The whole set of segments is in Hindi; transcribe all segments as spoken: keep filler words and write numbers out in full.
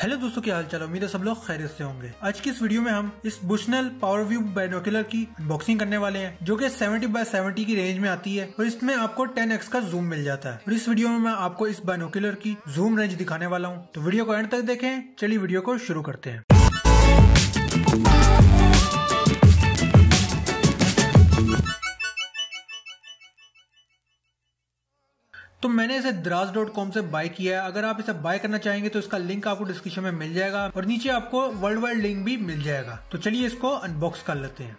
हेलो दोस्तों, क्या हाल चाल। उम्मीद है सब लोग खैरियत से होंगे। आज की इस वीडियो में हम इस बुशनेल पावर व्यू बाइनोकुलर की अनबॉक्सिंग करने वाले हैं, जो कि सत्तर बाय सत्तर की रेंज में आती है और इसमें आपको टेन एक्स का जूम मिल जाता है। और इस वीडियो में मैं आपको इस बाइनोकुलर की जूम रेंज दिखाने वाला हूं, तो वीडियो को एंड तक देखें। चलिए वीडियो को शुरू करते हैं। तो मैंने इसे द्राज डॉट कॉम से बाय किया है। अगर आप इसे बाय करना चाहेंगे तो इसका लिंक आपको डिस्क्रिप्शन में मिल जाएगा और नीचे आपको वर्ल्ड वाइड लिंक भी मिल जाएगा। तो चलिए इसको अनबॉक्स कर लेते हैं।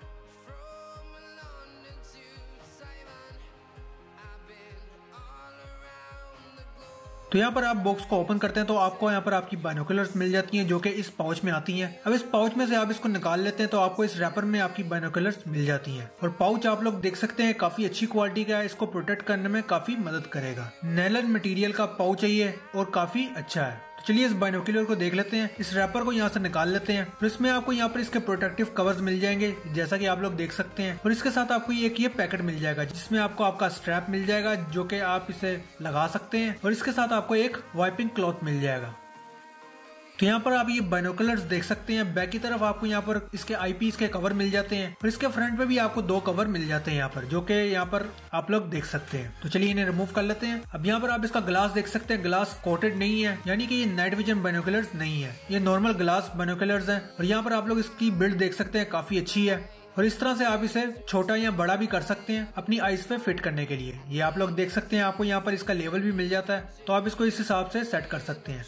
तो यहाँ पर आप बॉक्स को ओपन करते हैं तो आपको यहाँ पर आपकी बाइनोकुलर्स मिल जाती हैं, जो कि इस पाउच में आती हैं। अब इस पाउच में से आप इसको निकाल लेते हैं तो आपको इस रैपर में आपकी बाइनोकुलर्स मिल जाती हैं। और पाउच आप लोग देख सकते हैं काफी अच्छी क्वालिटी का है, इसको प्रोटेक्ट करने में काफी मदद करेगा। नायलॉन मटीरियल का पाउच है ये और काफी अच्छा है। चलिए इस बाइनोकुलर को देख लेते हैं। इस रैपर को यहाँ से निकाल लेते हैं। तो इसमें आपको यहाँ पर इसके प्रोटेक्टिव कवर्स मिल जाएंगे, जैसा कि आप लोग देख सकते हैं। और इसके साथ आपको एक ये पैकेट मिल जाएगा, जिसमें आपको आपका स्ट्रैप मिल जाएगा, जो कि आप इसे लगा सकते हैं। और इसके साथ आपको एक वाइपिंग क्लॉथ मिल जाएगा। तो यहाँ पर आप ये बाइनोकुलर्स देख सकते हैं। बैक की तरफ आपको यहाँ पर इसके आईपीस के कवर मिल जाते हैं और इसके फ्रंट पे भी आपको दो कवर मिल जाते हैं यहाँ पर, जो कि यहाँ पर आप लोग देख सकते हैं। तो चलिए इन्हें रिमूव कर लेते हैं। अब यहाँ पर आप इसका ग्लास देख सकते हैं। ग्लास कोटेड नहीं है, यानी कि ये नाइट विजन बाइनोकुलर्स नहीं है, ये नॉर्मल ग्लास बाइनोकुलर्स है। और यहाँ पर आप लोग इसकी बिल्ड देख सकते हैं, काफी अच्छी है। और इस तरह से आप इसे छोटा या बड़ा भी कर सकते हैं अपनी आईज पे फिट करने के लिए। ये आप लोग देख सकते हैं, आपको यहाँ पर इसका लेवल भी मिल जाता है, तो आप इसको इस हिसाब से सेट कर सकते हैं।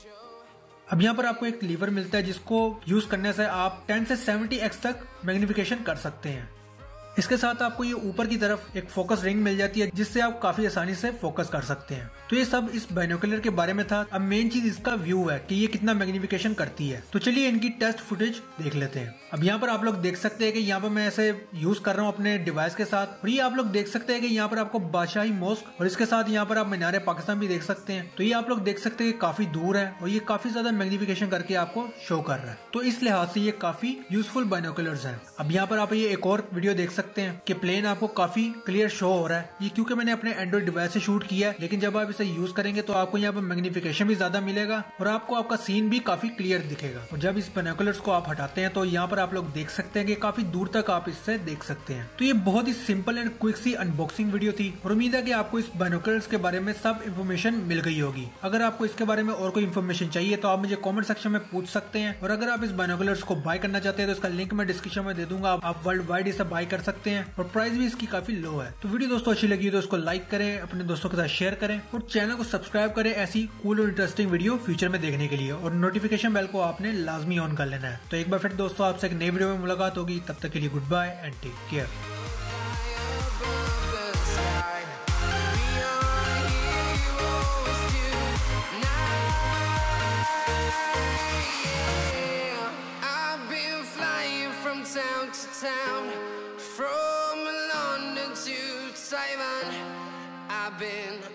अब यहाँ पर आपको एक लीवर मिलता है, जिसको यूज करने से आप टेन से सेवेंटी एक्स तक मैग्निफिकेशन कर सकते हैं। इसके साथ आपको ये ऊपर की तरफ एक फोकस रिंग मिल जाती है, जिससे आप काफी आसानी से फोकस कर सकते हैं। तो ये सब इस बाइनोकुलर के बारे में था। अब मेन चीज इसका व्यू है कि ये कितना मैग्निफिकेशन करती है। तो चलिए इनकी टेस्ट फुटेज देख लेते हैं। अब यहाँ पर आप लोग देख सकते हैं कि यहाँ पर मैं ऐसे यूज कर रहा हूँ अपने डिवाइस के साथ। और ये आप लोग देख सकते हैं कि यहाँ पर आपको बादशाही मॉस्क और इसके साथ यहाँ पर आप मीनारे पाकिस्तान भी देख सकते हैं। तो ये आप लोग देख सकते हैं कि काफी दूर है और ये काफी ज्यादा मैग्निफिकेशन करके आपको शो कर रहा है। तो इस लिहाज से ये काफी यूजफुल बाइनोकुलर्स हैं। अब यहाँ पर आप ये एक और वीडियो देख सकते हैं कि प्लेन आपको काफी क्लियर शो हो रहा है। ये क्योंकि मैंने अपने एंड्रॉइड डिवाइस से शूट किया है, लेकिन जब आप इसे यूज करेंगे तो आपको यहाँ पर मैग्निफिकेशन भी ज्यादा मिलेगा और आपको आपका सीन भी काफी क्लियर दिखेगा। और जब इस बाइनोकुलर्स को आप हटाते हैं तो यहाँ पर आप लोग देख सकते हैं कि काफी दूर तक आप इससे देख सकते हैं। तो ये बहुत ही सिंपल एंड क्विक सी अनबॉक्सिंग वीडियो थी और उम्मीद है कि आपको इस बाइनोकुलर्स के बारे में सब इन्फॉर्मेशन मिल गई होगी। अगर आपको इसके बारे में और कोई इन्फॉर्मेशन चाहिए तो आप मुझे कॉमेंट सेक्शन में पूछ सकते हैं। और अगर आप इस बाइनोकुलर्स को बाय करना चाहते हैं तो इसका लिंक मैं डिस्क्रिप्शन में दे दूंगा, आप वर्ल्ड वाइड इसे बाय कर सकते हैं। और प्राइस भी इसकी काफी लो है। तो वीडियो दोस्तों अच्छी लगी तो इसको लाइक करें, अपने दोस्तों के साथ शेयर करें और चैनल को सब्सक्राइब करें ऐसी कूल और इंटरेस्टिंग वीडियो फ्यूचर में देखने के लिए। और नोटिफिकेशन बेल को आपने लाजमी ऑन कर लेना है। तो एक बार फिर दोस्तों आपसे एक नई वीडियो में मुलाकात होगी। तब तक के लिए good bye and take care. Town to town, from London to Taiwan, I've been